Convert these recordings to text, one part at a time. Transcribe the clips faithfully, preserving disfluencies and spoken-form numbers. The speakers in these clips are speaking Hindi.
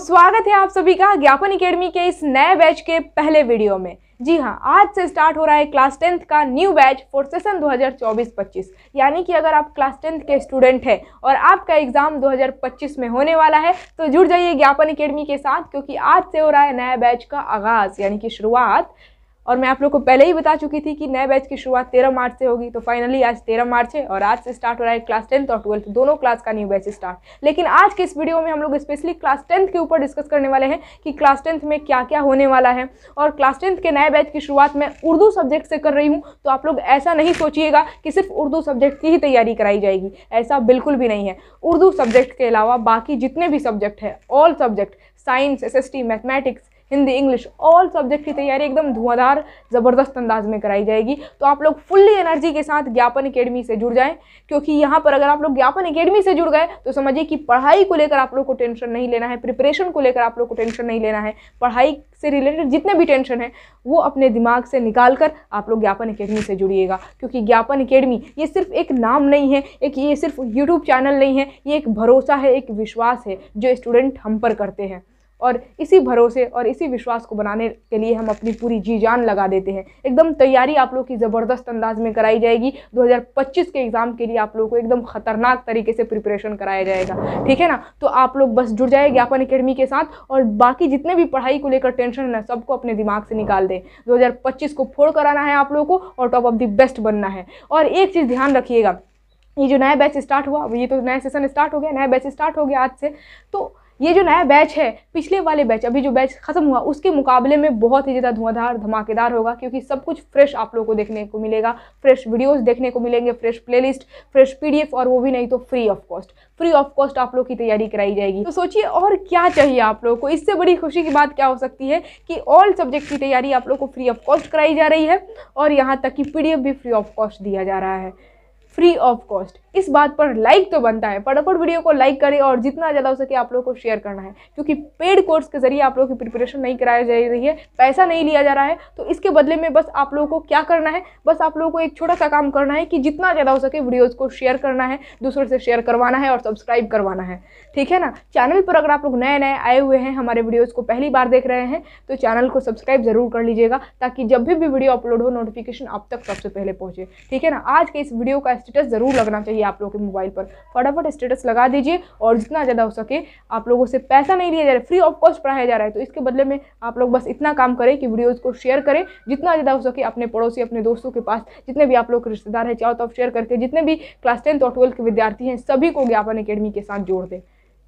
स्वागत है आप सभी का ज्ञापन एकेडमी के इस नए बैच के पहले वीडियो में। जी हां, आज से स्टार्ट हो रहा है क्लास टेंथ का न्यू बैच फॉर सेशन दो हज़ार चौबीस पच्चीस। यानी कि अगर आप क्लास टेंथ के स्टूडेंट हैं और आपका एग्जाम दो हज़ार पच्चीस में होने वाला है तो जुड़ जाइए ज्ञापन एकेडमी के साथ, क्योंकि आज से हो रहा है नया बैच का आगाज़ यानी कि शुरुआत। और मैं आप लोग को पहले ही बता चुकी थी कि नए बैच की शुरुआत तेरह मार्च से होगी, तो फाइनली आज तेरह मार्च है और आज से स्टार्ट हो रहा है क्लास टेंथ और ट्वेल्थ दोनों क्लास का न्यू बैच स्टार्ट। लेकिन आज के इस वीडियो में हम लोग स्पेशली क्लास टेंथ के ऊपर डिस्कस करने वाले हैं कि क्लास टेंथ में क्या क्या होने वाला है। और क्लास टेंथ के नए बैच की शुरुआत मैं उर्दू सब्जेक्ट से कर रही हूँ, तो आप लोग ऐसा नहीं सोचिएगा कि सिर्फ उर्दू सब्जेक्ट की ही तैयारी कराई जाएगी, ऐसा बिल्कुल भी नहीं है। उर्दू सब्जेक्ट के अलावा बाकी जितने भी सब्जेक्ट हैं, all subject, science, S S T, mathematics, Hindi, English, all subject की तैयारी एकदम धुआंधार ज़बरदस्त अंदाज में कराई जाएगी। तो आप लोग फुल्ली एनर्जी के साथ ज्ञापन एकेडमी से जुड़ जाएं, क्योंकि यहाँ पर अगर आप लोग ज्ञापन एकेडमी से जुड़ गए तो समझिए कि पढ़ाई को लेकर आप लोग को टेंशन नहीं लेना है, प्रिपरेशन को लेकर आप लोग को टेंशन नहीं लेना है। पढ़ाई से रिलेटेड जितने भी टेंशन है वो अपने दिमाग से निकाल कर आप लोग ज्ञापन एकेडमी से जुड़िएगा, क्योंकि ज्ञापन एकेडमी ये सिर्फ एक नाम नहीं है, एक ये सिर्फ यूट्यूब चैनल नहीं है, ये एक भरोसा है, एक विश्वास है जो स्टूडेंट हम पर करते हैं। और इसी भरोसे और इसी विश्वास को बनाने के लिए हम अपनी पूरी जी जान लगा देते हैं। एकदम तैयारी आप लोग की ज़बरदस्त अंदाज में कराई जाएगी। दो हज़ार पच्चीस के एग्ज़ाम के लिए आप लोगों को एकदम ख़तरनाक तरीके से प्रिपरेशन कराया जाएगा, ठीक है ना। तो आप लोग बस जुड़ जाए ज्ञापन एकेडमी के साथ और बाकी जितने भी पढ़ाई को लेकर टेंशन है ना, सबको अपने दिमाग से निकाल दें। दो हज़ार पच्चीस को फोड़ कराना है आप लोगों को और टॉप ऑफ दी बेस्ट बनना है। और एक चीज़ ध्यान रखिएगा, ये जो नया बैच स्टार्ट हुआ, ये तो नया सेशन स्टार्ट हो गया, नया बैच स्टार्ट हो गया आज से, तो ये जो नया बैच है पिछले वाले बैच, अभी जो बैच खत्म हुआ, उसके मुकाबले में बहुत ही ज़्यादा धुआंधार धमाकेदार होगा, क्योंकि सब कुछ फ्रेश आप लोगों को देखने को मिलेगा, फ्रेश वीडियोस देखने को मिलेंगे, फ्रेश प्लेलिस्ट, फ्रेश पीडीएफ, और वो भी नहीं तो free of cost, free of cost आप लोग की तैयारी कराई जाएगी। तो सोचिए और क्या चाहिए आप लोगों को, इससे बड़ी खुशी की बात क्या हो सकती है कि ऑल सब्जेक्ट की तैयारी आप लोग को फ्री ऑफ कॉस्ट कराई जा रही है और यहाँ तक कि पीडीएफ भी फ्री ऑफ कॉस्ट दिया जा रहा है, फ्री ऑफ कॉस्ट। इस बात पर लाइक तो बनता है, फटाफट वीडियो को लाइक करें और जितना ज़्यादा हो सके आप लोगों को शेयर करना है, क्योंकि पेड कोर्स के जरिए आप लोगों की प्रिपरेशन नहीं कराई जा रही है, पैसा नहीं लिया जा रहा है। तो इसके बदले में बस आप लोगों को क्या करना है, बस आप लोगों को एक छोटा सा काम करना है कि जितना ज़्यादा हो सके वीडियोज़ को शेयर करना है, दूसरों से शेयर करवाना है और सब्सक्राइब करवाना है, ठीक है ना। चैनल पर अगर आप लोग नए नए आए हुए हैं, हमारे वीडियोज़ को पहली बार देख रहे हैं, तो चैनल को सब्सक्राइब ज़रूर कर लीजिएगा ताकि जब भी वीडियो अपलोड हो नोटिफिकेशन आप तक सबसे पहले पहुँचे, ठीक है ना। आज के इस वीडियो का स्टेटस ज़रूर लगना चाहिए आप लोगों के मोबाइल पर, फटाफट स्टेटस लगा दीजिए और जितना ज़्यादा हो सके आप लोगों से पैसा नहीं लिया जा रहा है, फ्री ऑफ कॉस्ट पढ़ाया जा रहा है। तो इसके बदले में आप लोग बस इतना काम करें कि वीडियोज़ को शेयर करें जितना ज़्यादा हो सके, अपने पड़ोसी, अपने दोस्तों के पास, जितने भी आप लोग के रिश्तेदार हैं चाहो तो आप शेयर करके जितने भी क्लास टेंथ और ट्वेल्थ के विद्यार्थी हैं सभी को ज्ञापन एकेडमी के साथ जोड़ दें।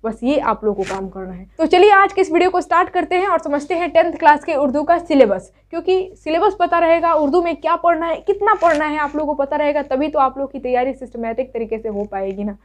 बस ये आप लोगों को काम करना है। तो चलिए आज के इस वीडियो को स्टार्ट करते हैं और समझते हैं टेंथ क्लास के उर्दू का सिलेबस, क्योंकि सिलेबस पता रहेगा, उर्दू में क्या पढ़ना है, कितना पढ़ना है आप लोगों को पता रहेगा, तभी तो आप लोग की तैयारी सिस्टमेटिक तरीके से हो पाएगी ना,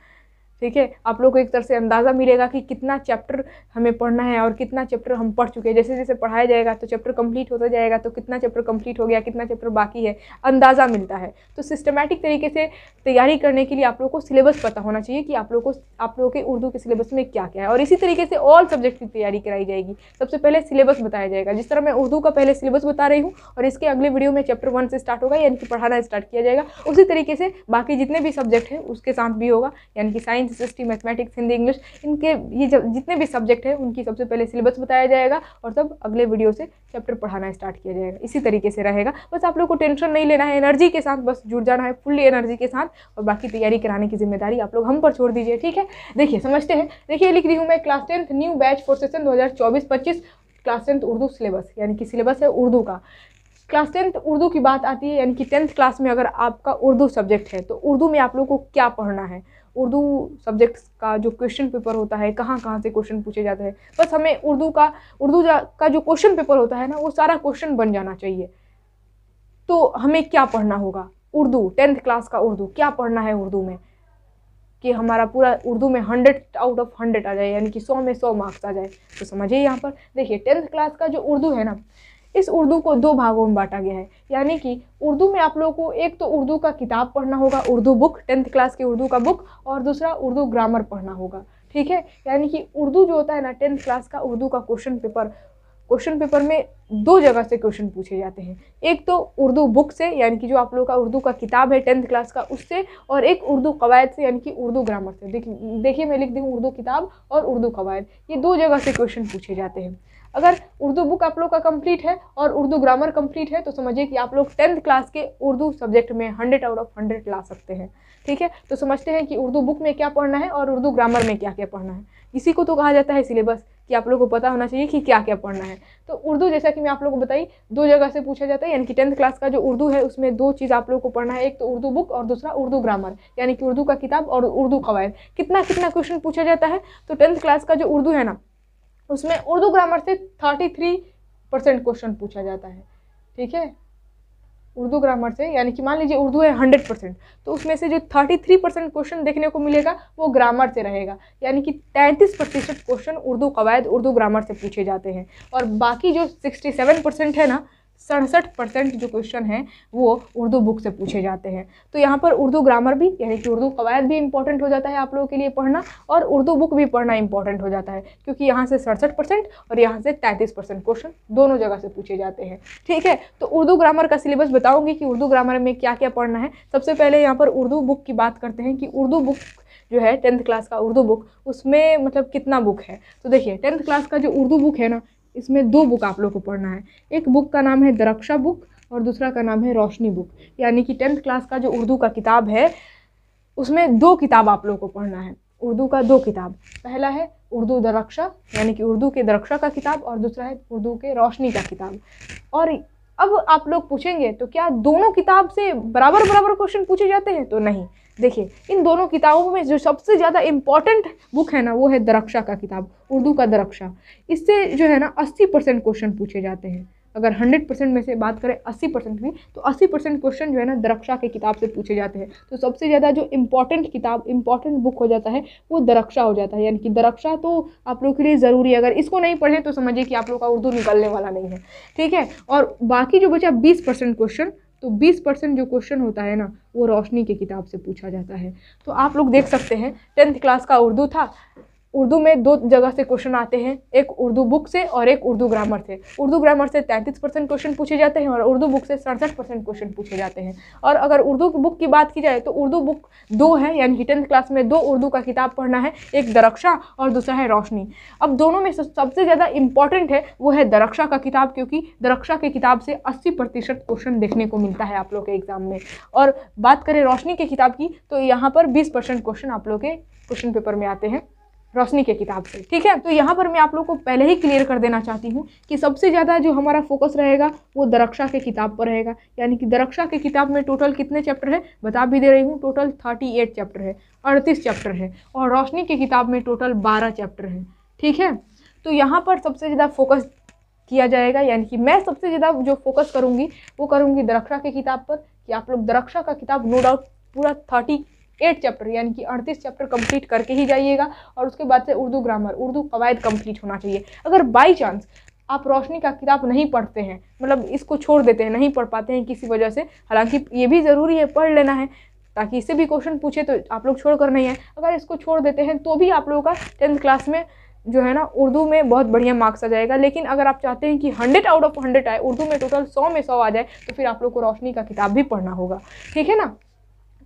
ठीक है। आप लोगों को एक तरह से अंदाज़ा मिलेगा कि कितना चैप्टर हमें पढ़ना है और कितना चैप्टर हम पढ़ चुके हैं। जैसे जैसे पढ़ाया जाएगा तो चैप्टर कंप्लीट होता जाएगा, तो कितना चैप्टर कंप्लीट हो गया, कितना चैप्टर बाकी है, अंदाज़ा मिलता है। तो सिस्टमेटिक तरीके से तैयारी करने के लिए आप लोगों को सिलेबस पता होना चाहिए कि आप लोगों को आप लोगों के उर्दू के सिलेबस में क्या क्या है। और इसी तरीके से ऑल सब्जेक्ट की तैयारी कराई जाएगी। सबसे पहले सिलेबस बताया जाएगा, जिस तरह मैं उर्दू का पहले सिलेबस बता रही हूँ और इसके अगले वीडियो में चैप्टर वन से स्टार्ट होगा, यानी कि पढ़ाना स्टार्ट किया जाएगा, उसी तरीके से बाकी जितने भी सब्जेक्ट हैं उसके साथ भी होगा, यानी कि science, SST, mathematics, Hindi, English, इनके ये जितने भी सब्जेक्ट हैं उनकी सबसे पहले सिलेबस बताया जाएगा और तब अगले वीडियो से चैप्टर पढ़ाना स्टार्ट किया जाएगा। इसी तरीके से रहेगा, बस आप लोग को टेंशन नहीं लेना है, एनर्जी के साथ बस जुड़ जाना है, फुल्ली एनर्जी के साथ, और बाकी तैयारी कराने की जिम्मेदारी आप लोग हम पर छोड़ दीजिए, ठीक है। देखिए समझते हैं, देखिए लिख रही हूँ मैं class tenth new batch for session दो हज़ार चौबीस पच्चीस, क्लास टेंथ उर्दू सिलेबस, यानी कि सिलेबस है उर्दू का। क्लास टेंथ उर्दू की बात आती है, यानी कि टेंथ क्लास में अगर आपका उर्दू सब्जेक्ट है तो उर्दू में आप लोग को क्या पढ़ना है, उर्दू सब्जेक्ट्स का जो क्वेश्चन पेपर होता है, कहाँ कहाँ से क्वेश्चन पूछे जाते हैं, बस हमें उर्दू का उर्दू का जो क्वेश्चन पेपर होता है ना, वो सारा क्वेश्चन बन जाना चाहिए। तो हमें क्या पढ़ना होगा उर्दू, टेंथ क्लास का उर्दू क्या पढ़ना है उर्दू में, कि हमारा पूरा उर्दू में हंड्रेड आउट ऑफ हंड्रेड आ जाए, यानी कि सौ में सौ मार्क्स आ जाए। तो समझिए यहाँ पर देखिए, टेंथ क्लास का जो उर्दू है ना, इस उर्दू को दो भागों में बांटा गया है, यानी कि उर्दू में आप लोगों को एक तो उर्दू का किताब पढ़ना होगा, उर्दू बुक, टेंथ क्लास की उर्दू का बुक, और दूसरा उर्दू ग्रामर पढ़ना होगा, ठीक है। यानी कि उर्दू जो होता है ना टेंथ क्लास का, उर्दू का क्वेश्चन पेपर क्वेश्चन पेपर में दो जगह से क्वेश्चन पूछे जाते हैं, एक तो उर्दू बुक से यानी कि जो आप लोगों का उर्दू का किताब है टेंथ क्लास का उससे, और एक उर्दू कवायद से यानी कि उर्दू ग्रामर से। देखिए देखिए मैं लिख दी हूँ उर्दू किताब और उर्दू कवायद, ये दो जगह से क्वेश्चन पूछे जाते हैं। अगर उर्दू बुक आप लोग का कंप्लीट है और उर्दू ग्रामर कंप्लीट है तो समझिए कि आप लोग टेंथ क्लास के उर्दू सब्जेक्ट में हंड्रेड आउट ऑफ हंड्रेड ला सकते हैं। ठीक है, तो समझते हैं कि उर्दू बुक में क्या पढ़ना है और उर्दू ग्रामर में क्या क्या पढ़ना है। इसी को तो कहा जाता है सिलेबस, कि आप लोगों को पता होना चाहिए कि क्या क्या पढ़ना है। तो उर्दू जैसा कि मैं आप लोगों को बताई दो जगह से पूछा जाता है, यानी कि टेंथ क्लास का जो उर्दू है उसमें दो चीज़ आप लोगों को पढ़ना है, एक तो उर्दू बुक और दूसरा उर्दू ग्रामर यानी कि उर्दू का किताब और उर्दू कवायद। कितना कितना क्वेश्चन पूछा जाता है, तो टेंथ क्लास का जो उर्दू है ना उसमें उर्दू ग्रामर से थर्टी थ्री परसेंट क्वेश्चन पूछा जाता है। ठीक है, उर्दू ग्रामर से यानी कि मान लीजिए उर्दू है हंड्रेड परसेंट तो उसमें से जो थर्टी थ्री परसेंट क्वेश्चन देखने को मिलेगा वो ग्रामर से रहेगा, यानी कि तैंतीस प्रतिशत क्वेश्चन उर्दू कवायद उर्दू ग्रामर से पूछे जाते हैं। और बाकी जो सिक्सटी सेवन परसेंट है ना, सड़सठ परसेंट जो क्वेश्चन हैं वो उर्दू बुक से पूछे जाते हैं। तो यहाँ पर उर्दू ग्रामर भी यानी कि उर्दू कवायद भी इंपॉर्टेंट हो जाता है आप लोगों के लिए पढ़ना, और उर्दू बुक भी पढ़ना इंपॉर्टेंट हो जाता है, क्योंकि यहाँ से सड़सठ परसेंट और यहाँ से तैंतीस परसेंट क्वेश्चन दोनों जगह से पूछे जाते हैं। ठीक है, तो उर्दू ग्रामर का सिलेबस बताऊँगी कि उर्दू ग्रामर में क्या क्या पढ़ना है। सबसे पहले यहाँ पर उर्दू बुक की बात करते हैं कि उर्दू बुक जो है टेंथ क्लास का उर्दू बुक उसमें मतलब कितना बुक है। तो देखिए टेंथ क्लास का जो उर्दू बुक है ना इसमें दो बुक आप लोग को पढ़ना है, एक बुक का नाम है दरख्शां बुक और दूसरा का नाम है रोशनी बुक। यानी कि टेंथ क्लास का जो उर्दू का किताब है उसमें दो किताब आप लोग को पढ़ना है, उर्दू का दो किताब। पहला है उर्दू दरख्शां यानी कि उर्दू के दरख्शां का किताब और दूसरा है उर्दू के रोशनी का किताब। और अब आप लोग पूछेंगे तो क्या दोनों किताब से बराबर बराबर क्वेश्चन पूछे जाते हैं, तो नहीं। देखिए इन दोनों किताबों में जो सबसे ज़्यादा इम्पॉर्टेंट बुक है ना वो है दरख्शां का किताब, उर्दू का दरख्शां। इससे जो है ना अस्सी परसेंट क्वेश्चन पूछे जाते हैं। अगर हंड्रेड परसेंट में से बात करें अस्सी परसेंट की, तो अस्सी परसेंट क्वेश्चन जो है ना दरख्शां के किताब से पूछे जाते हैं। तो सबसे ज़्यादा जो इम्पॉर्टेंट किताब इम्पॉर्टेंट बुक हो जाता है वो दरख्शां हो जाता है, यानी कि दरख्शां तो आप लोग के लिए ज़रूरी है। अगर इसको नहीं पढ़ें तो समझिए कि आप लोग का उर्दू निकलने वाला नहीं है। ठीक है, और बाकी जो बचा बीस परसेंट क्वेश्चन, तो बीस परसेंट जो क्वेश्चन होता है ना वो रोशनी के किताब से पूछा जाता है। तो आप लोग देख सकते हैं टेंथ क्लास का उर्दू था, उर्दू में दो जगह से क्वेश्चन आते हैं, एक उर्दू बुक से और एक उर्दू ग्रामर से। उर्दू ग्रामर से तैंतीस परसेंट क्वेश्चन पूछे जाते हैं और उर्दू बुक से सड़सठ परसेंट क्वेश्चन पूछे जाते हैं। और अगर उर्दू बुक की बात की जाए तो उर्दू बुक दो है, यानी कि टेंथ क्लास में दो उर्दू का किताब पढ़ना है, एक दरख्शां और दूसरा है रोशनी। अब दोनों में सबसे ज़्यादा इम्पॉर्टेंट है वो है दरख्शां का किताब, क्योंकि दरख्शां के किताब से अस्सी प्रतिशत क्वेश्चन देखने को मिलता है आप लोग के एग्ज़ाम में। और बात करें रोशनी के किताब की तो यहाँ पर बीस परसेंट क्वेश्चन आप लोग के क्वेश्चन पेपर में आते हैं रोशनी के किताब से। ठीक है, तो यहाँ पर मैं आप लोग को पहले ही क्लियर कर देना चाहती हूँ कि सबसे ज़्यादा जो हमारा फोकस रहेगा वो दरख्शां के किताब पर रहेगा। यानी कि दरख्शां के किताब में टोटल कितने चैप्टर है बता भी दे रही हूँ, टोटल थर्टी एट चैप्टर है, अड़तीस चैप्टर है, और रोशनी के किताब में टोटल बारह चैप्टर हैं। ठीक है, तो यहाँ पर सबसे ज़्यादा फोकस किया जाएगा, यानी कि मैं सबसे ज़्यादा जो फोकस करूँगी वो करूँगी दरख्शां के किताब पर, कि आप लोग दरख्शां का किताब नो डाउट पूरा थर्टी एट चैप्टर यानी कि अड़तीस चैप्टर कंप्लीट करके ही जाइएगा। और उसके बाद से उर्दू ग्रामर उर्दू कवायद कंप्लीट होना चाहिए। अगर बाय चांस आप रोशनी का किताब नहीं पढ़ते हैं, मतलब इसको छोड़ देते हैं, नहीं पढ़ पाते हैं किसी वजह से, हालांकि ये भी ज़रूरी है पढ़ लेना है ताकि इससे भी क्वेश्चन पूछे तो आप लोग छोड़ कर नहीं है, अगर इसको छोड़ देते हैं तो भी आप लोगों का टेंथ क्लास में जो है ना उर्दू में बहुत बढ़िया मार्क्स आ जाएगा। लेकिन अगर आप चाहते हैं कि हंड्रेड आउट ऑफ हंड्रेड आए, उर्दू में टोटल सौ में सौ आ जाए, तो फिर आप लोग को रोशनी का किताब भी पढ़ना होगा। ठीक है ना,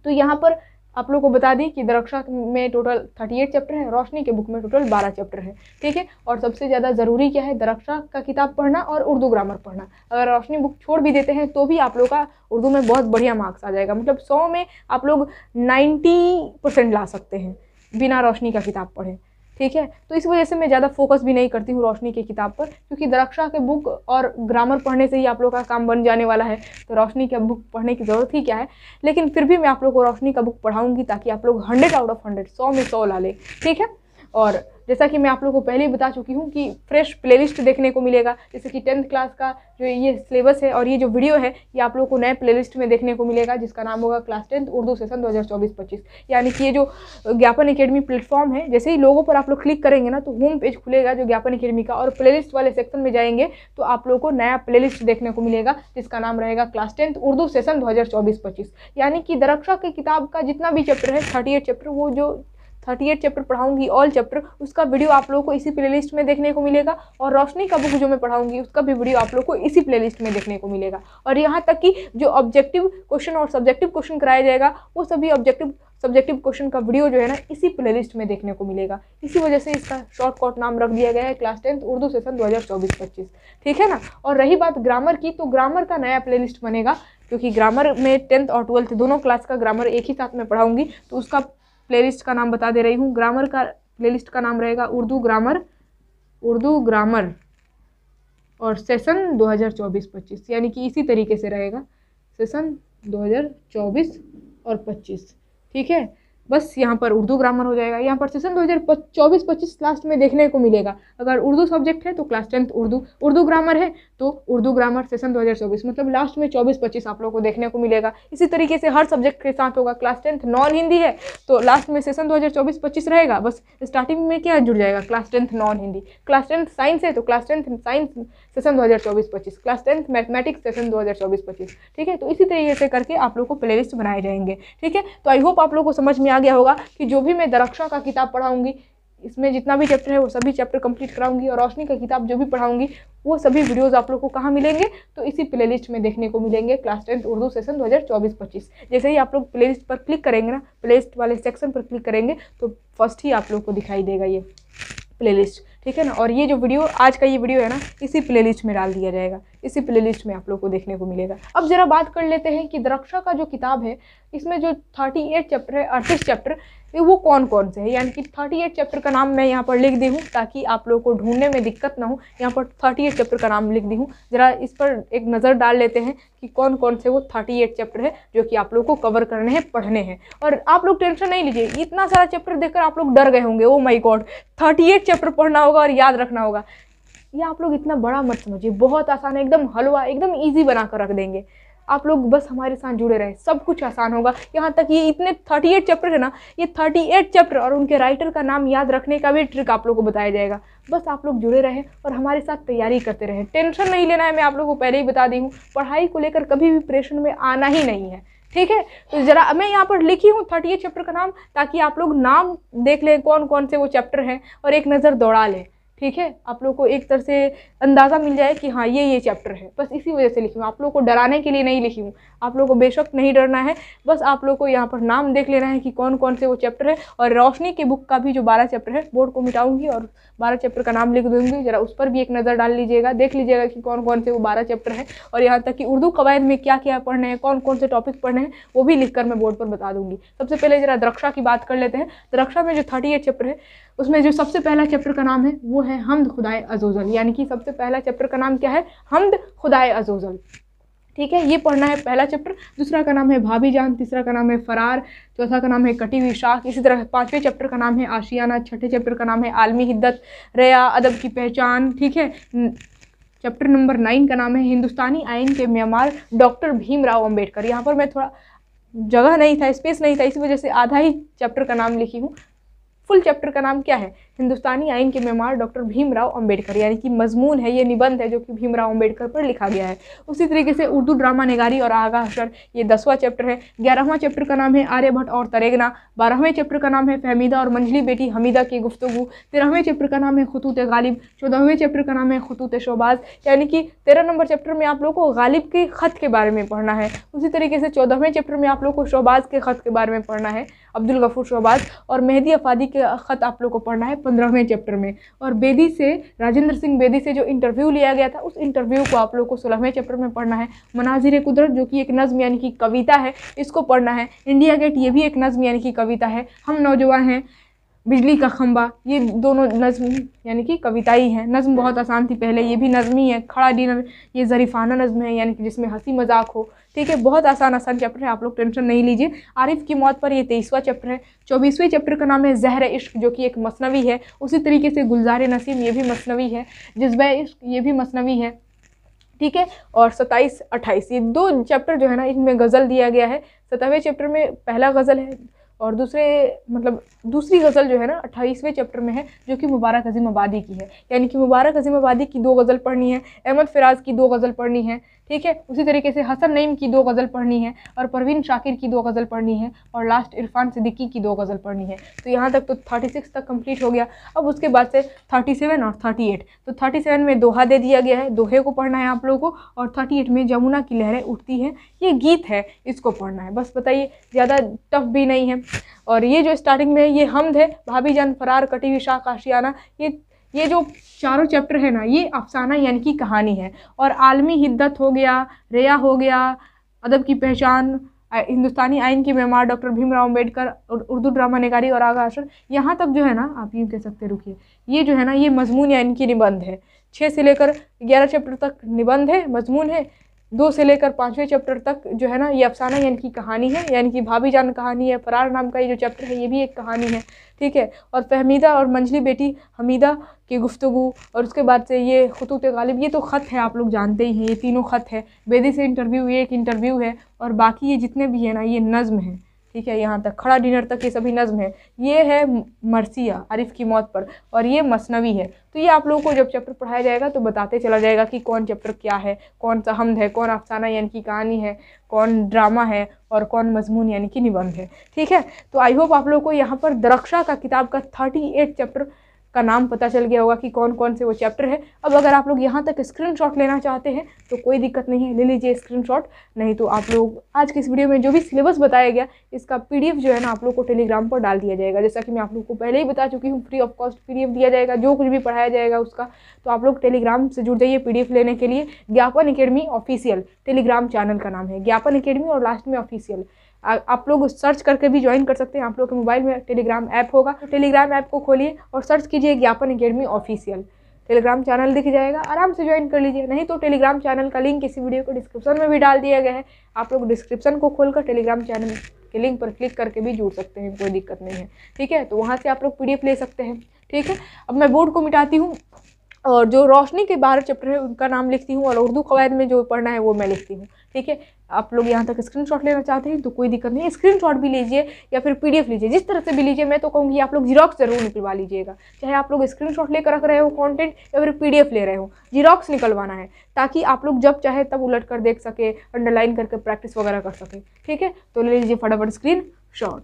तो यहाँ पर आप लोगों को बता दी कि दरख्शां में टोटल अड़तीस चैप्टर है, रोशनी के बुक में टोटल बारह चैप्टर है। ठीक है, और सबसे ज़्यादा ज़रूरी क्या है, दरख्शां का किताब पढ़ना और उर्दू ग्रामर पढ़ना। अगर रोशनी बुक छोड़ भी देते हैं तो भी आप लोग का उर्दू में बहुत बढ़िया मार्क्स आ जाएगा, मतलब सौ में आप लोग नब्बे परसेंट ला सकते हैं बिना रोशनी का किताब पढ़े। ठीक है, तो इस वजह से मैं ज़्यादा फोकस भी नहीं करती हूँ रोशनी की किताब पर, क्योंकि दरख्शां के बुक और ग्रामर पढ़ने से ही आप लोग का काम बन जाने वाला है, तो रोशनी का बुक पढ़ने की ज़रूरत ही क्या है। लेकिन फिर भी मैं आप लोग को रोशनी का बुक पढ़ाऊँगी ताकि आप लोग हंड्रेड आउट ऑफ हंड्रेड सौ में सौ ला लें। ठीक है, और जैसा कि मैं आप लोगों को पहले ही बता चुकी हूँ कि फ्रेश प्लेलिस्ट देखने को मिलेगा, जैसे कि टेंथ क्लास का जो ये सिलेबस है और ये जो वीडियो है ये आप लोगों को नए प्लेलिस्ट में देखने को मिलेगा, जिसका नाम होगा क्लास टेंथ उर्दू सेशन दो हज़ार चौबीस पच्चीस। यानी कि ये जो ज्ञापन एकेडमी प्लेटफॉर्म है, जैसे ही लोगों पर आप लोग क्लिक करेंगे ना तो होम पेज खुलेगा जो ज्ञापन एकेडमी का, और प्लेलिस्ट वाले सेक्शन में जाएंगे तो आप लोगों को नया प्लेलिस्ट देखने को मिलेगा जिसका नाम रहेगा क्लास टेंथ उर्दू सेशन दो हज़ार चौबीस पच्चीस। यानी कि दरख्शां की किताब का जितना भी चैप्टर है थर्टी एट चैप्टर, वो जो थर्टी एट चैप्टर पढ़ाऊँगी ऑल चैप्टर, उसका वीडियो आप लोगों को इसी प्लेलिस्ट में देखने को मिलेगा। और रोशनी का बुक जो मैं पढ़ाऊँगी उसका भी वीडियो आप लोग को इसी प्लेलिस्ट में देखने को मिलेगा। और यहाँ तक कि जो ऑब्जेक्टिव क्वेश्चन और सब्जेक्टिव क्वेश्चन कराया जाएगा वो सभी ऑब्जेक्टिव सब्जेक्टिव क्वेश्चन का वीडियो जो है ना इसी प्लेलिस्ट में देखने को मिलेगा। इसी वजह से इसका शॉर्टकट नाम रख दिया गया है क्लास टेंथ उर्दू सेशन दो हज़ार चौबीस पच्चीस, ठीक है ना। और रही बात ग्रामर की, तो ग्रामर का नया प्लेलिस्ट बनेगा, क्योंकि ग्रामर में टेंथ और ट्वेल्थ दोनों क्लास का ग्रामर एक ही साथ में पढ़ाऊँगी, तो उसका प्लेलिस्ट का नाम बता दे रही हूँ। ग्रामर का प्लेलिस्ट का नाम रहेगा उर्दू ग्रामर, उर्दू ग्रामर और सेशन दो हज़ार चौबीस पच्चीस, यानी कि इसी तरीके से रहेगा सेशन दो हज़ार चौबीस और पच्चीस, ठीक है। बस यहाँ पर उर्दू ग्रामर हो जाएगा। यहाँ पर सेशन दो हज़ार चौबीस पच्चीस लास्ट में देखने को मिलेगा। अगर उर्दू सब्जेक्ट है तो class tenth Urdu, Urdu grammar है तो उर्दू ग्रामर सेशन दो हज़ार चौबीस, मतलब लास्ट में चौबीस पच्चीस आप लोगों को देखने को मिलेगा। इसी तरीके से हर सब्जेक्ट के साथ होगा। क्लास टेंथ नॉन हिंदी है तो लास्ट में सेशन दो हज़ार चौबीस पच्चीस रहेगा। बस स्टार्टिंग में क्या जुड़ जाएगा, class tenth non Hindi. Class tenth science है तो क्लास टेंथ साइंस सेशन दो हज़ार चौबीस पच्चीस, क्लास टेंथ मैथमेटिक्स सेशन दो हज़ार चौबीस पच्चीस, ठीक है। तो इसी तरीके से करके आप लोग को प्लेलिस्ट बनाए जाएंगे, ठीक है। तो आई होप आप लोग को समझ में गया होगा कि जो भी मैं दरख्शां का किताब पढ़ाऊंगी, इसमें जितना भी चैप्टर है वो सभी चैप्टर कंप्लीट कराऊंगी, और रोशनी का किताब जो भी पढ़ाऊंगी वो सभी वीडियोस आप लोग को कहाँ मिलेंगे, तो इसी प्लेलिस्ट में देखने को मिलेंगे क्लास टेंथ उर्दू सेशन दो हज़ार चौबीस पच्चीस। जैसे ही आप लोग प्लेलिस्ट पर क्लिक करेंगे ना, प्लेलिस्ट वाले सेक्शन पर क्लिक करेंगे तो फर्स्ट ही आप लोग को दिखाई देगा ये प्लेलिस्ट, ठीक है ना। और ये जो वीडियो, आज का ये वीडियो है ना, इसी प्लेलिस्ट में डाल दिया जाएगा, इसी प्लेलिस्ट में आप लोग को देखने को मिलेगा। अब जरा बात कर लेते हैं कि दरख्शां का जो किताब है इसमें जो अड़तीस चैप्टर है, अड़तीस चैप्टर वो कौन कौन से है, यानी कि अड़तीस चैप्टर का नाम मैं यहाँ पर लिख दी हूँ ताकि आप लोगों को ढूंढने में दिक्कत ना हो। यहाँ पर अड़तीस चैप्टर का नाम लिख दी हूँ। जरा इस पर एक नज़र डाल लेते हैं कि कौन कौन से वो अड़तीस चैप्टर है जो कि आप लोग को कवर करने हैं, पढ़ने हैं। और आप लोग टेंशन नहीं लीजिए, इतना सारा चैप्टर देखकर आप लोग डर गए होंगे, ओ माई गॉड अड़तीस चैप्टर पढ़ना होगा और याद रखना होगा। ये आप लोग इतना बड़ा मत समझिए, बहुत आसान है, एकदम हलवा, एकदम ईजी बना कर रख देंगे। आप लोग बस हमारे साथ जुड़े रहे, सब कुछ आसान होगा। यहाँ तक ये इतने अड़तीस चैप्टर है ना, ये अड़तीस चैप्टर और उनके राइटर का नाम याद रखने का भी ट्रिक आप लोग को बताया जाएगा। बस आप लोग जुड़े रहें और हमारे साथ तैयारी करते रहें। टेंशन नहीं लेना है, मैं आप लोगों को पहले ही बता दी हूँ, पढ़ाई को लेकर कभी भी प्रेशर में आना ही नहीं है, ठीक है। तो जरा मैं यहाँ पर लिखी हूँ अड़तीस चैप्टर का नाम ताकि आप लोग नाम देख लें कौन कौन से वो चैप्टर हैं और एक नज़र दौड़ा लें, ठीक है। आप लोग को एक तरह से अंदाज़ा मिल जाए कि हाँ ये ये चैप्टर है। बस इसी वजह से लिखी हूँ, आप लोग को डराने के लिए नहीं लिखी हूँ। आप लोग को बेशक नहीं डरना है, बस आप लोग को यहाँ पर नाम देख लेना है कि कौन कौन से वो चैप्टर है। और रोशनी के बुक का भी जो बारह चैप्टर है, बोर्ड को मिटाऊंगी और बारह चैप्टर का नाम लिख दूँगी। ज़रा उस पर भी एक नज़र डाल लीजिएगा, देख लीजिएगा कि कौन कौन से वो बारह चैप्टर हैं। और यहाँ तक कि उर्दू कवायद में क्या क्या पढ़ने हैं, कौन कौन से टॉपिक पढ़ने हैं, वो भी लिख कर मैं बोर्ड पर बता दूँगी। सबसे पहले जरा दरख्शां की बात कर लेते हैं। दरख्शां में जो अड़तीस चैप्टर है उसमें जो सबसे पहला चैप्टर का नाम है वो है हमद खुदाए अज़ोज़ल, यानी कि सबसे पहला चैप्टर का नाम क्या है, हमद खुदाए अज़ोज़ल, ठीक है। ये पढ़ना है पहला चैप्टर। दूसरा का नाम है भाभी जान, तीसरा का नाम है फ़रार, चौथा का नाम है कटी हुई शाख, इसी तरह पांचवें चैप्टर का नाम है आशियाना, छठे चैप्टर का नाम है आलमी हिद्दत, रया अदब की पहचान, ठीक है। चैप्टर नंबर नाइन का नाम है हिंदुस्तानी आइन के म्यामार डॉक्टर भीमराव अम्बेडकर। यहाँ पर मैं थोड़ा जगह नहीं था, स्पेस नहीं था, इसी वजह से आधा ही चैप्टर का नाम लिखी हूँ। फुल चैप्टर का नाम क्या है, हिंदुस्तानी आइन के म्यामार डॉक्टर भीमराव अंबेडकर, यानी कि मजमून है, ये निबंध है जो कि भीमराव अंबेडकर पर लिखा गया है। उसी तरीके से उर्दू ड्रामा निगारी और आगा हशर, ये दसवां चैप्टर है। ग्यारहवां चैप्टर का नाम है आर्यभट्ट और तरेगना। बारहवें चैप्टर का नाम है फहमीदा और मंझली बेटी हमीदा की गुफ्तगू। तेरहवें चैप्टर का नाम है खतूत गालिब। चौदहवें चैप्टर का नाम है खतूत शोबाज, यानी कि तेरह नंबर चैप्टर में आप लोग को गालिब के ख़त के बारे में पढ़ना है। उसी तरीके से चौदहवें चैप्टर में आप लोग को शोबाज के ख़त के बारे में पढ़ना है, अब्दुल गफूर शोबाज और मेहदी अफादी के ख़त आप लोग को पढ़ना है पंद्रहवें चैप्टर में। और बेदी से, राजेंद्र सिंह बेदी से जो इंटरव्यू लिया गया था उस इंटरव्यू को आप लोग को सोलहवें चैप्टर में पढ़ना है। मनाजिर कुदरत जो कि एक नज़म यानी कि कविता है, इसको पढ़ना है। इंडिया गेट, ये भी एक नज़म यानी कि कविता है। हम नौजवान हैं, बिजली का खंबा, ये दोनों नज़म यानी कि कविता ही है। नज़म बहुत आसान थी पहले, ये भी नज़मी है। खड़ा डिनर, ये ज़रीफ़ाना नज़म है, यानी कि जिसमें हंसी मजाक हो, ठीक है। बहुत आसान आसान चैप्टर है, आप लोग टेंशन नहीं लीजिए। आरिफ की मौत पर, ये तेईसवां चैप्टर है। चौबीसवें चैप्टर का नाम है ज़हर इश्क, जो कि एक मसनवी है। उसी तरीके से गुलजार नसीम, ये भी मसनवी है। जज्बा इश्क, ये भी मसनवी है, ठीक है। और सत्ताईस अट्ठाईस ये दो चैप्टर जो है ना, इनमें गज़ल दिया गया है। सत्रहवें चैप्टर में पहला गज़ल है, और दूसरे मतलब दूसरी गज़ल जो है ना अट्ठाईसवें चैप्टर में है, जो कि मुबारक अज़ीम आबादी की है। यानी कि मुबारक अज़ीम आबादी की दो गज़ल पढ़नी है, अहमद फ़िराज़ की दो गज़ल पढ़नी है, ठीक है। उसी तरीके से हसन नईम की दो गज़ल पढ़नी है और परवीन शाकिर की दो गज़ल पढ़नी है और लास्ट इरफान सिद्दीकी की दो गज़ल पढ़नी है। तो यहाँ तक तो थर्टी सिक्स तक कंप्लीट हो गया। अब उसके बाद से थर्टी सेवन और थर्टी एट, तो थर्टी सेवन में दोहा दे दिया गया है, दोहे को पढ़ना है आप लोगों को, और थर्टी एट में जमुना की लहरें उठती हैं, ये गीत है, इसको पढ़ना है। बस बताइए, ज़्यादा टफ भी नहीं है। और ये जो स्टार्टिंग में ये हमद है, भाभी जान फरार, कटी हुई शाह काशियाना, ये ये जो चारों चैप्टर है ना, ये अफसाना यानी कि कहानी है। और आलमी हिद्दत हो गया, रिया हो गया, अदब की पहचान, हिंदुस्तानी आइन के मेमार डॉक्टर भीमराव अम्बेडकर, उर्दू ड्रामा निगारी और आगा अशर, यहाँ तक जो है ना आप यूँ कह सकते, रुकिए, ये जो है ना ये मजमून यानी कि निबंध है। छः से लेकर ग्यारह चैप्टर तक निबंध है, मजमून है। दो से लेकर पाँचवें चैप्टर तक जो है ना ये अफसाना यानी कि कहानी है, यानी कि भाभी जान कहानी है। फरार नाम का ये जो चैप्टर है ये भी एक कहानी है, ठीक है। और फहमीदा और मंजली बेटी हमीदा की गुफ्तगू, और उसके बाद से ये खुतूत गालिब, ये तो ख़त है, आप लोग जानते ही हैं, ये तीनों ख़त है। बेदी से इंटरव्यू, ये एक इंटरव्यू है, और बाकी ये जितने भी है ना ये नज़म है, ठीक है। यहाँ तक खड़ा डिनर तक ये सभी नज़म है। ये है मरसिया आरिफ की मौत पर, और ये मसनवी है। तो ये आप लोगों को जब चैप्टर पढ़ाया जाएगा तो बताते चला जाएगा कि कौन चैप्टर क्या है, कौन सा हमद है, कौन अफसाना यानी कि कहानी है, कौन ड्रामा है और कौन मजमून यानी कि निबंध है, ठीक है। तो आई होप आप लोगों को यहाँ पर दरख्शां का किताब का थर्टी एट चैप्टर का नाम पता चल गया होगा कि कौन कौन से वो चैप्टर है। अब अगर आप लोग यहाँ तक स्क्रीनशॉट लेना चाहते हैं तो कोई दिक्कत नहीं है, ले लीजिए स्क्रीनशॉट। नहीं तो आप लोग आज के इस वीडियो में जो भी सिलेबस बताया गया इसका पीडीएफ जो है ना आप लोग को टेलीग्राम पर डाल दिया जाएगा। जैसा कि मैं आप लोग को पहले ही बता चुकी हूँ, फ्री ऑफ कॉस्ट पीडीएफ दिया जाएगा, जो कुछ भी पढ़ाया जाएगा उसका। तो आप लोग टेलीग्राम से जुड़ जाइए पीडीएफ लेने के लिए। ज्ञापन एकेडमी ऑफिशियल टेलीग्राम चैनल का नाम है, ज्ञापन एकेडमी और लास्ट में ऑफिशियल। आप लोग सर्च करके भी ज्वाइन कर सकते हैं। आप लोग के मोबाइल में टेलीग्राम ऐप होगा, तो टेलीग्राम ऐप को खोलिए और सर्च कीजिए ज्ञापन एकेडमी ऑफिशियल, टेलीग्राम चैनल दिख जाएगा, आराम से ज्वाइन कर लीजिए। नहीं तो टेलीग्राम चैनल का लिंक इसी वीडियो को डिस्क्रिप्शन में भी डाल दिया गया है, आप लोग डिस्क्रिप्शन को खोलकर टेलीग्राम चैनल के लिंक पर क्लिक करके भी जुड़ सकते हैं, कोई दिक्कत नहीं है, ठीक है। तो वहाँ से आप लोग पीडीएफ ले सकते हैं, ठीक है। अब मैं बोर्ड को मिटाती हूँ और जो रोशनी के बारह चैप्टर है उनका नाम लिखती हूँ, और उर्दू कवायद में जो पढ़ना है वो मैं लिखती हूँ, ठीक है। आप लोग यहाँ तक स्क्रीनशॉट लेना चाहते हैं तो कोई दिक्कत नहीं, स्क्रीनशॉट भी लीजिए या फिर पीडीएफ लीजिए, जिस तरह से भी लीजिए। मैं तो कहूँगी आप लोग जीरोक्स ज़रूर निकलवा लीजिएगा, चाहे आप लोग स्क्रीनशॉट लेकर रख रहे हो कंटेंट या फिर पीडीएफ ले रहे हो, जीरोक्स निकलवाना है, ताकि आप लोग जब चाहे तब उलट कर देख सके, अंडरलाइन करके प्रैक्टिस वगैरह कर सकें, ठीक है। तो ले लीजिए फटाफट स्क्रीनशॉट।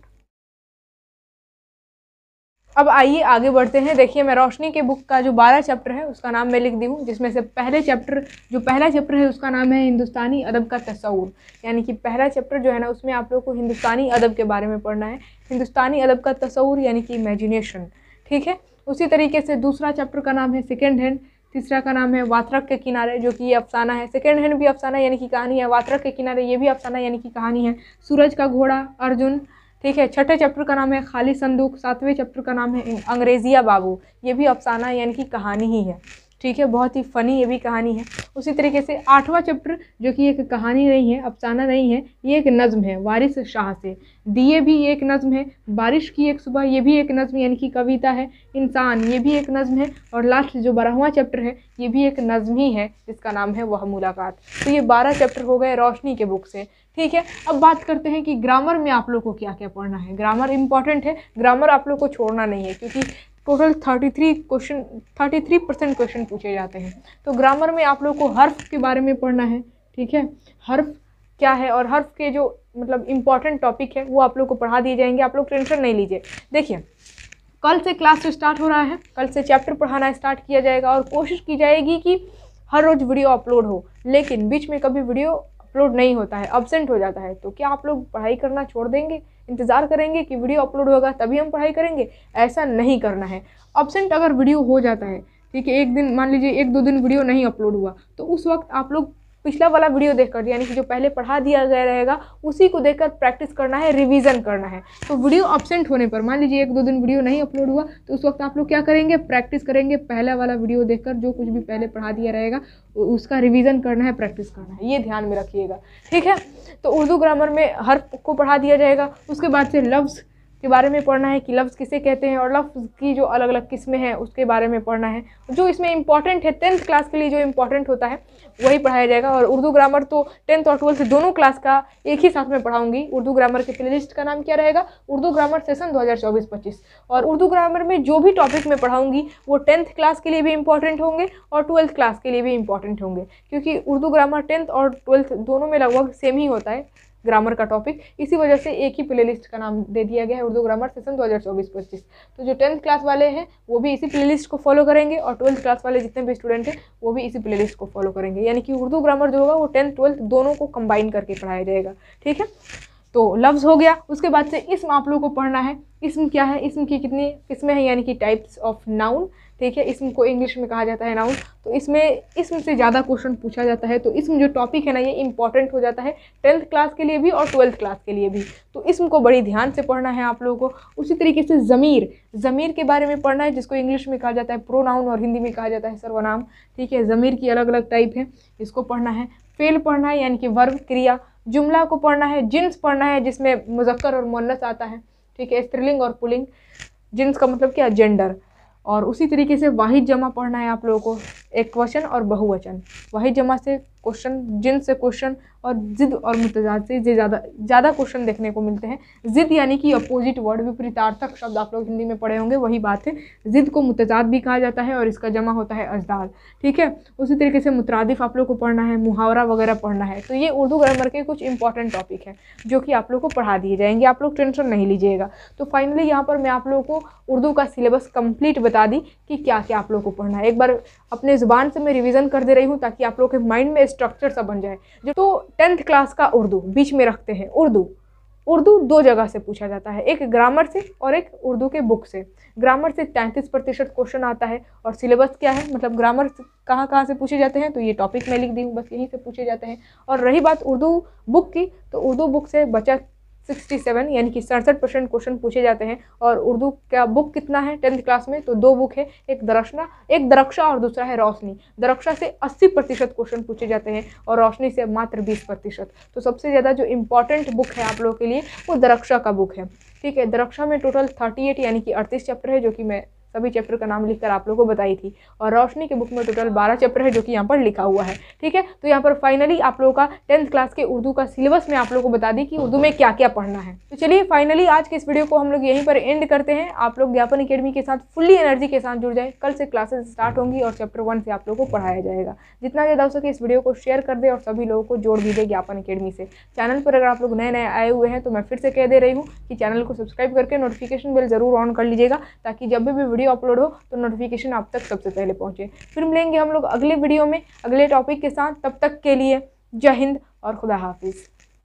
अब आइए आगे बढ़ते हैं। देखिए, मैं रोशनी के बुक का जो बारह चैप्टर है उसका नाम मैं लिख दी हूँ, जिसमें से पहले चैप्टर जो पहला चैप्टर है उसका नाम है हिंदुस्तानी अदब का तस्वूर। यानी कि पहला चैप्टर जो है ना उसमें आप लोग को हिंदुस्तानी अदब के बारे में पढ़ना है, हिंदुस्तानी अदब का तस्वूर यानी कि इमेजिनेशन, ठीक है। उसी तरीके से दूसरा चैप्टर का नाम है सेकेंड हैंड, तीसरा का नाम है वात्रक के किनारे, जो कि ये अफसाना है। सेकेंड हैंड भी अफसाना यानी कि कहानी है, वात्रक के किनारे ये भी अफसाना यानी कि कहानी है। सूरज का घोड़ा, अर्जुन, ठीक है। छठे चैप्टर का नाम है खाली संदूक, सातवें चैप्टर का नाम है अंग्रेजिया बाबू, ये भी अफसाना यानी कि कहानी ही है, ठीक है, बहुत ही फ़नी ये भी कहानी है। उसी तरीके से आठवां चैप्टर जो कि एक कहानी नहीं है, अफसाना नहीं है, ये एक नज़म है, वारिस शाह से। दिए भी एक नज़म है, बारिश की एक सुबह, ये भी एक नज़म यानी कि कविता है। इंसान, ये भी एक नज़म है। और लास्ट जो बारहवां चैप्टर है ये भी एक नज़म ही है, जिसका नाम है वह मुलाकात। तो ये बारह चैप्टर हो गए रोशनी के बुक से, ठीक है। अब बात करते हैं कि ग्रामर में आप लोग को क्या क्या पढ़ना है। ग्रामर इम्पॉर्टेंट है, ग्रामर आप लोग को छोड़ना नहीं है, क्योंकि टोटल तैंतीस क्वेश्चन तैंतीस परसेंट क्वेश्चन पूछे जाते हैं। तो ग्रामर में आप लोग को हर्फ के बारे में पढ़ना है, ठीक है। हर्फ क्या है और हर्फ के जो मतलब इम्पॉर्टेंट टॉपिक है वो आप लोग को पढ़ा दिए जाएंगे, आप लोग टेंशन नहीं लीजिए। देखिए, कल से क्लास स्टार्ट हो रहा है, कल से चैप्टर पढ़ाना स्टार्ट किया जाएगा और कोशिश की जाएगी कि हर रोज़ वीडियो अपलोड हो, लेकिन बीच में कभी वीडियो अपलोड नहीं होता है, एब्सेंट हो जाता है। तो क्या आप लोग पढ़ाई करना छोड़ देंगे, इंतज़ार करेंगे कि वीडियो अपलोड होगा तभी हम पढ़ाई करेंगे? ऐसा नहीं करना है। एब्सेंट अगर वीडियो हो जाता है, ठीक है, एक दिन मान लीजिए एक दो दिन वीडियो नहीं अपलोड हुआ, तो उस वक्त आप लोग पिछला वाला वीडियो देखकर, यानी कि जो पहले पढ़ा दिया गया रहेगा उसी को देखकर प्रैक्टिस करना है, रिवीजन करना है। तो वीडियो एब्सेंट होने पर, मान लीजिए एक दो दिन वीडियो नहीं अपलोड हुआ, तो उस वक्त आप लोग क्या करेंगे, प्रैक्टिस करेंगे, पहला वाला वीडियो देखकर जो कुछ भी पहले पढ़ा दिया रहेगा उसका रिवीजन करना है, प्रैक्टिस करना है, ये ध्यान में रखिएगा, ठीक है। तो उर्दू ग्रामर में हर्फ को पढ़ा दिया जाएगा, उसके बाद से लफ्ज़, के बारे में पढ़ना है कि लफ्ज़ किसे कहते हैं और लफ्ज़ की जो अलग अलग किस्में हैं उसके बारे में पढ़ना है। जो इसमें इंपॉर्टेंट है टेंथ क्लास के लिए जो इंपॉर्टेंट होता है वही पढ़ाया जाएगा। और उर्दू ग्रामर तो टेंथ और ट्वेल्थ दोनों क्लास का एक ही साथ में पढ़ाऊँगी। उर्दू ग्रामर के प्ले लिस्ट का नाम क्या रहेगा, उर्दू ग्रामर सेशन दो हज़ार चौबीस पच्चीस। और उर्दू ग्रामर में जो भी टॉपिक मैं पढ़ाऊँगी वो टेंथ क्लास के लिए भी इंपॉर्टेंट होंगे और ट्वेल्थ क्लास के लिए भी इंपॉर्टेंट होंगे, क्योंकि उर्दू ग्रामर टेंथ और ट्वेल्थ दोनों में लगभग सेम ही होता है ग्रामर का टॉपिक। इसी वजह से एक ही प्लेलिस्ट का नाम दे दिया गया है उर्दू ग्रामर सेशन दो हज़ार चौबीस पच्चीस। तो जो टेंथ क्लास वाले हैं वो भी इसी प्लेलिस्ट को फॉलो करेंगे और ट्वेल्थ क्लास वाले जितने भी स्टूडेंट हैं वो भी इसी प्लेलिस्ट को फॉलो करेंगे, यानी कि उर्दू ग्रामर जो होगा वो टेंथ ट्वेल्थ दोनों को कंबाइन करके पढ़ाया जाएगा। ठीक है, तो लफ्ज़ हो गया। उसके बाद से इस्म आप लोगों को पढ़ना है। इस्म क्या है, इस्म की कितनी किस्में हैं, यानी कि टाइप्स ऑफ नाउन। ठीक है, इस्म को इंग्लिश में कहा जाता है नाउन। तो इसमें इस्म से ज़्यादा क्वेश्चन पूछा जाता है, तो इस्म जो टॉपिक है ना ये इंपॉर्टेंट हो जाता है टेंथ क्लास के लिए भी और ट्वेल्थ क्लास के लिए भी। तो इस्म को बड़ी ध्यान से पढ़ना है आप लोगों को। उसी तरीके से ज़मीर, ज़मीर के बारे में पढ़ना है, जिसको इंग्लिश में कहा जाता है प्रोनाउन और हिंदी में कहा जाता है सर्वनाम। ठीक है, ज़मीर की अलग अलग टाइप है, इसको पढ़ना है। फेल पढ़ना है, यानी कि वर्ब क्रिया। जुमला को पढ़ना है। जिन्स पढ़ना है, जिसमें मुज़क्कर और मुअन्नस आता है। ठीक है, स्त्रीलिंग और पुल्लिंग। जिन्स का मतलब क्या, जेंडर। और उसी तरीके से वाहिद जमा पढ़ना है आप लोगों को, एकवचन और बहुवचन। वाहिद जमा से क्वेश्चन, जिन्स से क्वेश्चन, और ज़िद और मुतजाद से ज़्यादा ज़्यादा क्वेश्चन देखने को मिलते हैं। ज़िद यानी कि अपोजिट वर्ड, विपरीतार्थक शब्द आप लोग हिंदी में पढ़े होंगे, वही बात है। ज़िद को मुतजाद भी कहा जाता है और इसका जमा होता है अजदाद। ठीक है, उसी तरीके से मुतरादिफ आप लोग को पढ़ना है, मुहावरा वगैरह पढ़ना है। तो ये उर्दू ग्रामर के कुछ इंपॉर्टेंट टॉपिक हैं जो कि आप लोग को पढ़ा दिए जाएंगे, आप लोग टेंशन नहीं लीजिएगा। तो फाइनली यहाँ पर मैं आप लोगों को उर्दू का सिलेबस कम्प्लीट बता दी कि क्या क्या आप लोग को पढ़ना है। एक बार अपने ज़ुबान से मैं रिविज़न कर दे रही हूँ ताकि आप लोग के माइंड में स्ट्रक्चर सा बन जाए। जो तो टेंथ क्लास का उर्दू बीच में रखते हैं। उर्दू उर्दू दो जगह से पूछा जाता है, एक ग्रामर से और एक उर्दू के बुक से। ग्रामर से तैंतीस प्रतिशत क्वेश्चन आता है। और सिलेबस क्या है, मतलब ग्रामर कहाँ कहाँ से पूछे जाते हैं, तो ये टॉपिक मैं लिख दी हूँ, बस यहीं से पूछे जाते हैं। और रही बात उर्दू बुक की, तो उर्दू बुक से बचा सड़सठ यानी कि सड़सठ परसेंट क्वेश्चन पूछे जाते हैं। और उर्दू का बुक कितना है टेंथ क्लास में, तो दो बुक है, एक दरख्शां एक दरख्शां और दूसरा है रोशनी। दरख्शां से अस्सी प्रतिशत क्वेश्चन पूछे जाते हैं और रोशनी से मात्र बीस प्रतिशत। तो सबसे ज़्यादा जो इम्पॉर्टेंट बुक है आप लोगों के लिए वो दरख्शां का बुक है। ठीक है, दरख्शां में टोटल थर्टी एट यानी कि अड़तीस चैप्टर है, जो कि मैं सभी चैप्टर का नाम लिखकर आप लोगों को बताई थी। और रोशनी के बुक में टोटल बारह चैप्टर है, जो कि यहाँ पर लिखा हुआ है। ठीक है, तो यहाँ पर फाइनली आप लोगों का टेंथ क्लास के उर्दू का सिलेबस मैं आप लोगों को बता दी कि उर्दू में क्या क्या पढ़ना है। तो चलिए फाइनली आज के इस वीडियो को हम लोग यहीं पर एंड करते हैं। आप लोग ज्ञापन एकेडमी के साथ फुल्ली एनर्जी के साथ जुड़ जाए। कल से क्लासेस स्टार्ट होंगी और चैप्टर वन से आप लोगों को पढ़ाया जाएगा। जितना ज़्यादा हो सके इस वीडियो को शेयर कर दे और सभी लोगों को जोड़ भी दे ज्ञापन एकेडमी से। चैनल पर अगर आप लोग नए नए आए हुए हैं तो मैं फिर से कह दे रही हूँ कि चैनल को सब्सक्राइब करके नोटिफिकेशन बेल जरूर ऑन कर लीजिएगा, ताकि जब भी वीडियो अपलोड हो तो नोटिफिकेशन आप तक सबसे पहले पहुंचे। फिर मिलेंगे हम लोग अगले वीडियो में अगले टॉपिक के साथ। तब तक के लिए जय हिंद और खुदा हाफिज़।